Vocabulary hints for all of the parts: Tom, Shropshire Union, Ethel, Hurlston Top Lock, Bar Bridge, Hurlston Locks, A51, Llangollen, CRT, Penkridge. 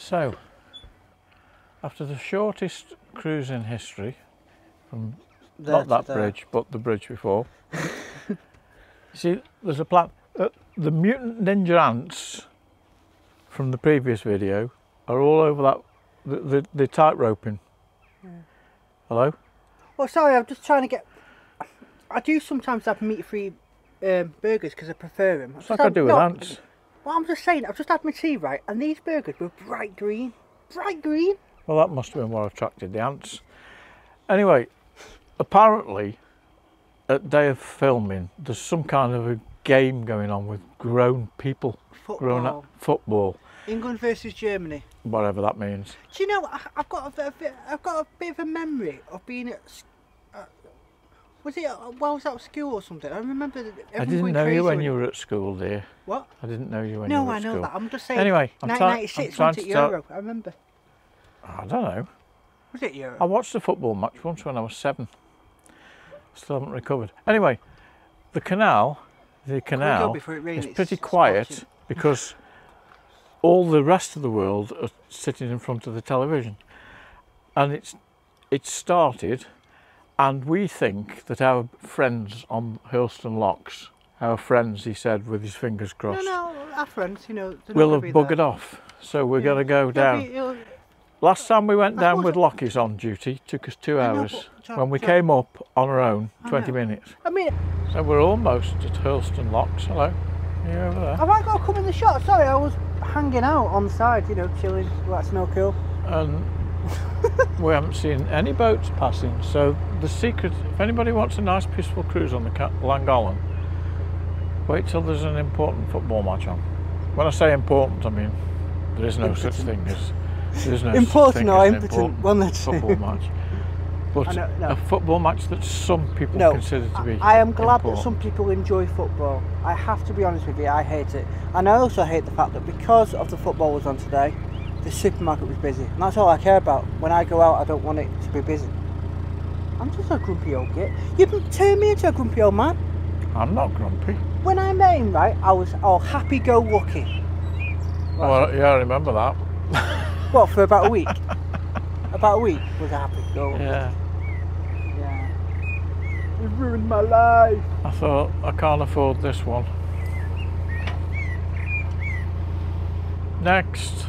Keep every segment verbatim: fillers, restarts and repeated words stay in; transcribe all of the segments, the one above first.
So, after the shortest cruise in history, from not that bridge, but the bridge before, you see, there's a plant. Uh, the mutant ninja ants from the previous video are all over that. They're, they're tight roping. Yeah. Hello? Well, sorry, I'm just trying to get. I do sometimes have meat-free um, burgers because I prefer them. It's like I do with no, ants. Well, I'm just saying, I've just had my tea, right, and these burgers were bright green. Bright green. Well, that must have been what attracted the ants. Anyway, apparently, at day of filming, there's some kind of a game going on with grown people. Football. Grown up football. England versus Germany. Whatever that means. Do you know, I've got a, a bit, I've got a bit of a memory of being at... Uh, was it while I was at school or something? I remember that everyone I didn't know you when you were at school, dear. What? I didn't know you when no, you were I at school. No, I know that. I'm just saying... Anyway, I'm nineteen ninety-six, wasn't it Euro? I remember. I don't know. Was it Euro? I watched a football match once when I was seven. Still haven't recovered. Anyway, the canal, the canal it rains, is pretty quiet scorching. Because all the rest of the world are sitting in front of the television. And it's it started, and we think that our friends on Hurlston Locks, our friends, he said with his fingers crossed. No, no, our friends, you know, will have buggered there. Off. So we're yeah. going to go down. It'll be, it'll... Last time we went down with Lockie's on duty, it took us two hours. Know, but, John, when we John. came up on our own, twenty minutes. I mean, so we're almost at Hurlston Locks. Hello, are you over there? Have I got to come in the shot? Sorry, I was hanging out on the side, you know, chilling. Well, that's no cool. And we haven't seen any boats passing. So the secret, if anybody wants a nice, peaceful cruise on the Llangollen, wait till there's an important football match on. When I say important, I mean there is no important. such thing as. There's no important or impotent one that's football match, but know, no. a football match that some people no, consider to be. I, I am glad important. that some people enjoy football. I have to be honest with you, I hate it, and I also hate the fact that because of the football was on today, the supermarket was busy, and that's all I care about. When I go out, I don't want it to be busy. I'm just a grumpy old git. You've turned me into a grumpy old man. I'm not grumpy. When I met him, right, I was all happy-go-lucky. Well, well, yeah, I remember that. Well, for about a week. About a week was a happy go. Yeah. Yeah. It ruined my life. I thought, I can't afford this one. Next.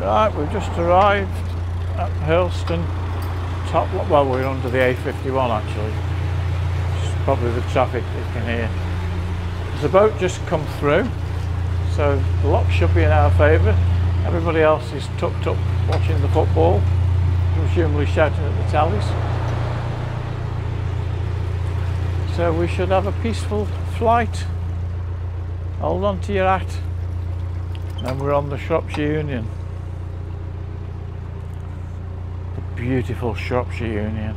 Right, we've just arrived at Hurlston Top. Well, we're under the A fifty-one actually. It's probably the traffic you can hear. There's a boat just come through. So the luck should be in our favour. Everybody else is tucked up watching the football, presumably shouting at the tallies. So we should have a peaceful flight. Hold on to your hat. And we're on the Shropshire Union. The beautiful Shropshire Union.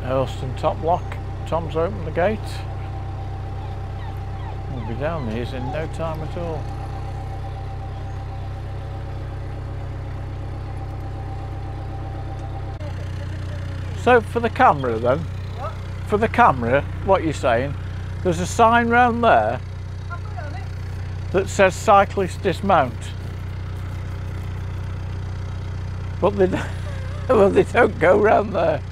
Hurlston Top Lock. Tom's opened the gate. We'll be down these in no time at all. So for the camera then, what? for the camera, what you're saying, there's a sign round there that says cyclist dismount. But they don't, well, they don't go round there.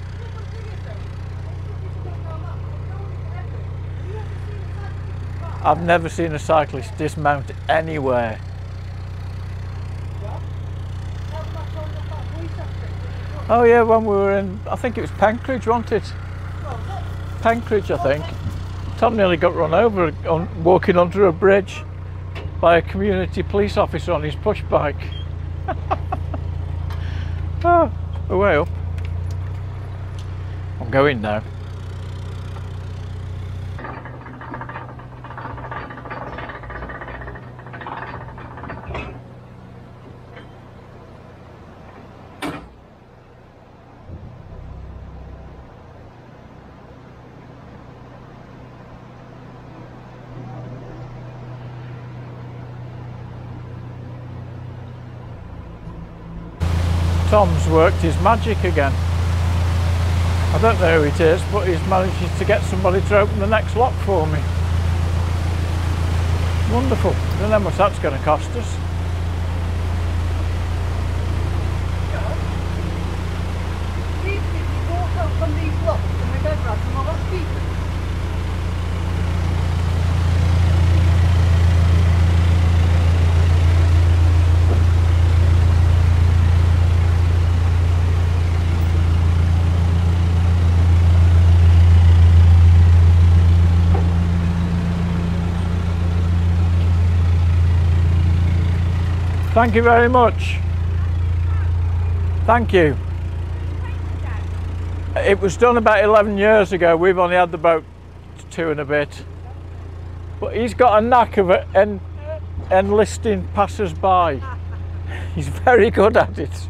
I've never seen a cyclist dismount anywhere. Oh yeah, when we were in, I think it was Penkridge, wasn't it? Penkridge, I think. Tom nearly got run over on, walking under a bridge by a community police officer on his push bike. Oh, we're way up. I'm going now. Tom's worked his magic again. I don't know who it is, but he's managed to get somebody to open the next lock for me. Wonderful. I don't know how much that's going to cost us. Thank you very much. Thank you. It was done about eleven years ago. We've only had the boat two and a bit. But he's got a knack of it en enlisting passers-by. He's very good at it.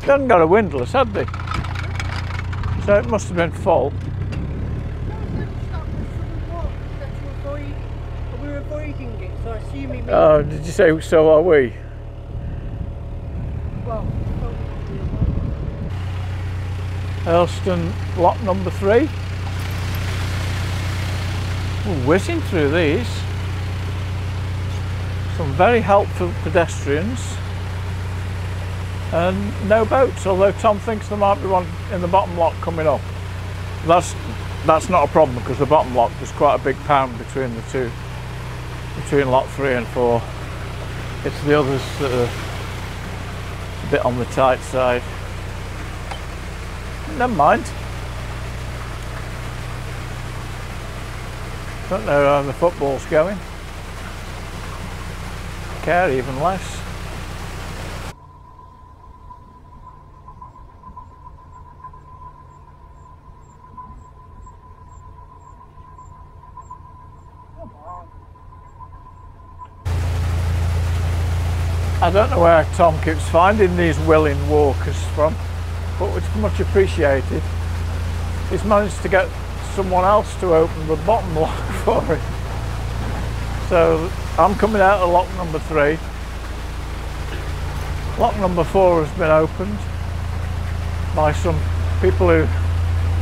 They hadn't got a windlass, had they? So it must have been full. We're avoiding it, so I assume it. Oh, did you say so are we? Well, Elston lot number three. We're whizzing through these. Some very helpful pedestrians. And no boats, although Tom thinks there might be one in the bottom lock coming up. That's that's not a problem because the bottom lock there's quite a big pound between the two, between lot three and four. It's the others that are a bit on the tight side. Never mind. Don't know how the football's going. Care even less. I don't know where Tom keeps finding these willing walkers from, but it's much appreciated. He's managed to get someone else to open the bottom lock for him. So I'm coming out of lock number three. Lock number four has been opened by some people who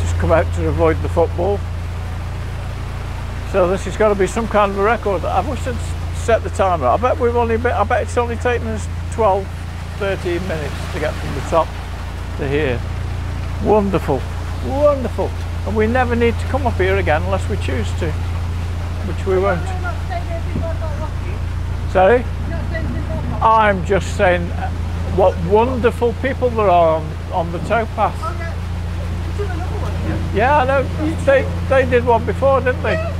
just come out to avoid the football. So this has got to be some kind of a record. I wish I'd set the timer. I bet we've only been, I bet it's only taken us twelve, thirteen minutes to get from the top to here. Wonderful, wonderful. And we never need to come up here again unless we choose to, which we won't. Sorry? I'm just saying what wonderful people there are on, on the towpath. Yeah, I know. They, they did one before, didn't they?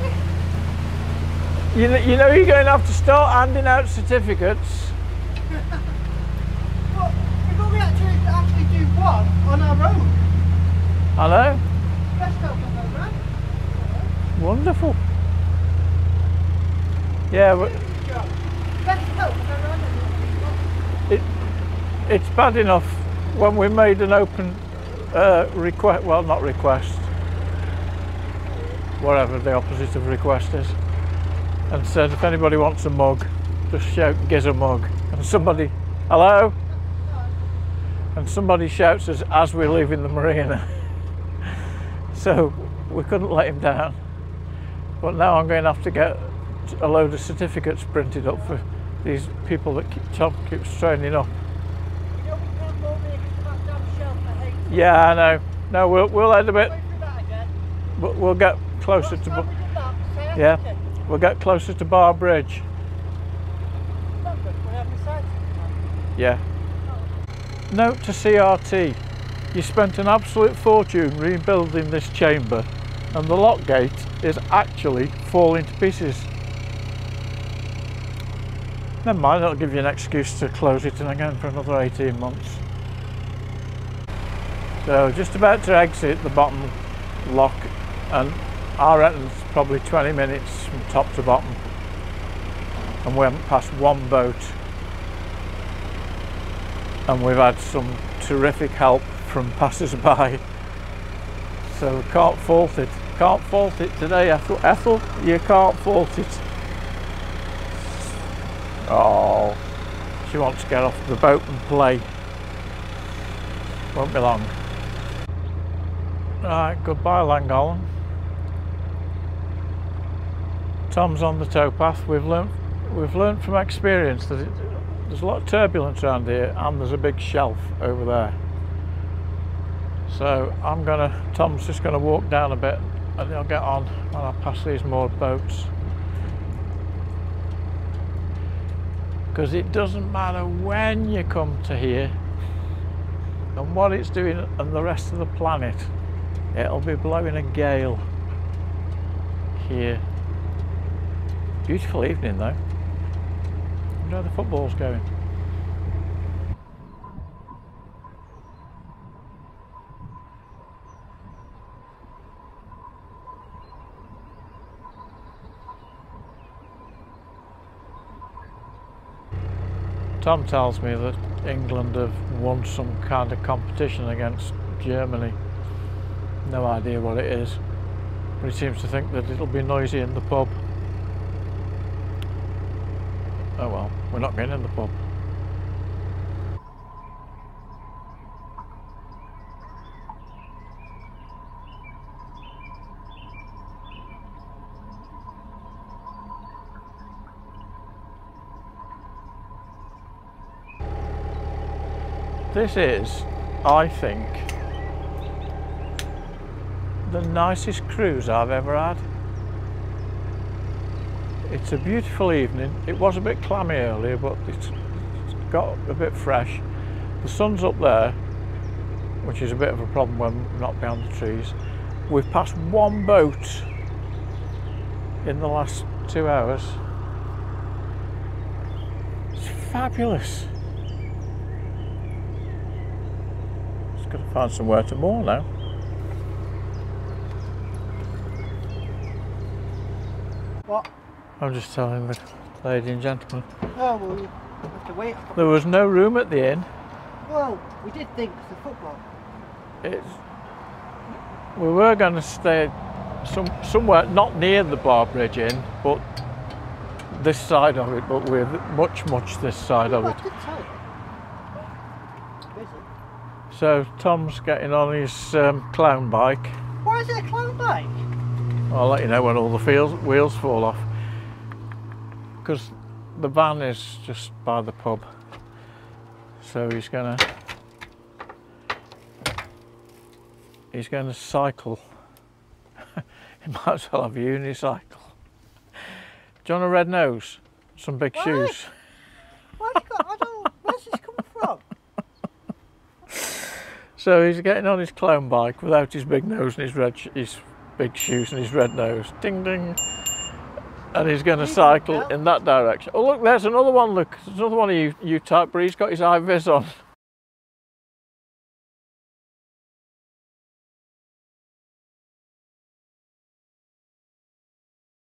You know, you know you're going to have to start handing out certificates. But we've only actually, actually do one on our own. I know. Best help on our own. Wonderful. Yeah. Best help on our own. It's bad enough when we made an open uh, request, well not request, whatever the opposite of request is. And said, if anybody wants a mug, just shout, "Giz a mug." And somebody, hello? And somebody shouts us as we're leaving the marina. So we couldn't let him down. But now I'm going to have to get a load of certificates printed up for these people that keep, Tom keeps training up. You know we can't go there because of that damn shelf, I hate it. Yeah, I know. No, we'll, we'll head a bit. Wait for that again. But we'll get closer to... Yeah. We'll get closer to Bar Bridge. Yeah. Note to C R T, you spent an absolute fortune rebuilding this chamber and the lock gate is actually falling to pieces. Never mind, that'll give you an excuse to close it in again for another eighteen months. So just about to exit the bottom lock and I reckon it's probably twenty minutes from top to bottom and we haven't passed one boat and we've had some terrific help from passers-by. So can't fault it. Can't fault it today, Ethel. Ethel, you can't fault it. Oh, she wants to get off the boat and play. Won't be long. Right, goodbye Llangollen. Tom's on the towpath. We've learnt, we've learnt from experience that it, there's a lot of turbulence around here, and there's a big shelf over there. So I'm gonna, Tom's just gonna walk down a bit and he'll get on when I pass these moored boats. Because it doesn't matter when you come to here and what it's doing and the rest of the planet, it'll be blowing a gale here. Beautiful evening though. I wonder how the football's going. Tom tells me that England have won some kind of competition against Germany. No idea what it is, but he seems to think that it'll be noisy in the pub. Oh well, we're not going in the pub. This is, I think, the nicest cruise I've ever had. It's a beautiful evening. It was a bit clammy earlier, but it's, it's got a bit fresh. The sun's up there, which is a bit of a problem when we're not behind the trees. We've passed one boat in the last two hours. It's fabulous. Got to find somewhere to moor now. What? I'm just telling the lady and gentleman. Oh, well, you have to wait. There was no room at the inn. Well, we did think for football. It's, we were going to stay some, somewhere not near the Bar Bridge Inn, but this side of it, but we're much, much this side of it. So Tom's getting on his um, clown bike. Why is it a clown bike? I'll let you know when all the wheels, wheels fall off. Because the van is just by the pub. So he's gonna... He's gonna cycle. He might as well have a unicycle. Do you want a red nose? Some big Why? shoes. Why have you got... I don't... Where's this coming from? So he's getting on his clown bike without his big nose and his red, sh his big shoes and his red nose. Ding ding. And he's going to cycle in that direction. Oh look, there's another one. Look, there's another one of you, you type, but he's got his eye vis on.